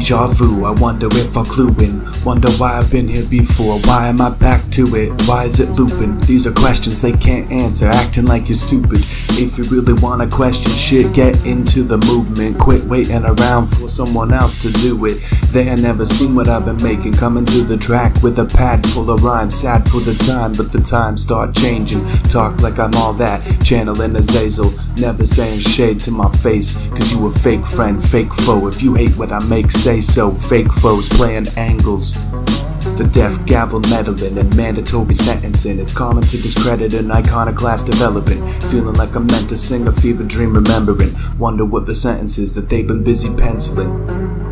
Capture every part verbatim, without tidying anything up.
deja vu. I wonder if I clue in. Wonder why I've been here before. Why am I back to it? Why is it looping? These are questions they can't answer, acting like you're stupid. If you really wanna question shit, get into the movement. Quit waiting around for someone else to do it. They ain't never seen what I've been making. Coming to the track with a pad full of rhymes. Sad for the time, but the times start changing. Talk like I'm all that, channeling Azazel. Never saying shade to my face, cause you a fake friend, fake foe. If you hate what I make, say so. Fake foes playing angles. The deaf gavel meddling and mandatory sentencing. It's common to discredit an iconoclast developing. Feeling like I'm meant to sing a fever dream remembering. Wonder what the sentence is that they've been busy penciling.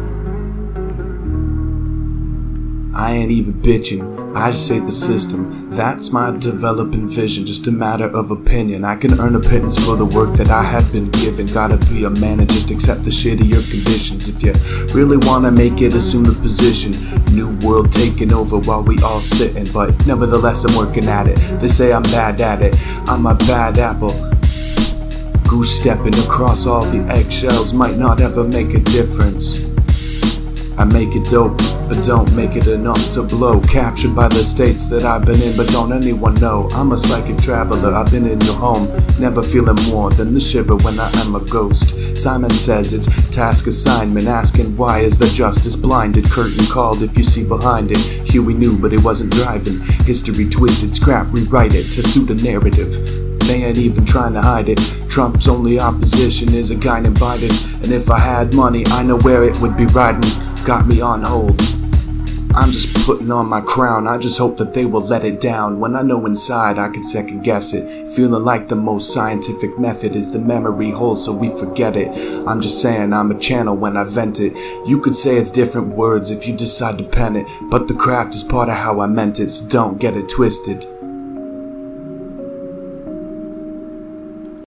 I ain't even bitching, I just hate the system. That's my developing vision, just a matter of opinion. I can earn a pittance for the work that I have been given. Gotta be a man and just accept the shittier conditions. If you really wanna make it, assume the position. New world taking over while we all sitting, but nevertheless I'm working at it. They say I'm bad at it, I'm a bad apple. Goose stepping across all the eggshells might not ever make a difference. I make it dope, but don't make it enough to blow. Captured by the states that I've been in, but don't anyone know. I'm a psychic traveler, I've been in your home. Never feeling more than the shiver when I am a ghost. Simon says it's task assignment, asking why is the justice blinded. Curtain called if you see behind it. Huey knew, but he wasn't driving. History twisted, scrap, rewrite it to suit a narrative. They ain't even trying to hide it. Trump's only opposition is a guy named Biden. And if I had money, I know where it would be riding. Got me on hold, I'm just putting on my crown. I just hope that they will let it down. When I know inside, I can second guess it. Feeling like the most scientific method is the memory hole, so we forget it. I'm just saying I'm a channel when I vent it. You could say it's different words if you decide to pen it, but the craft is part of how I meant it, so don't get it twisted.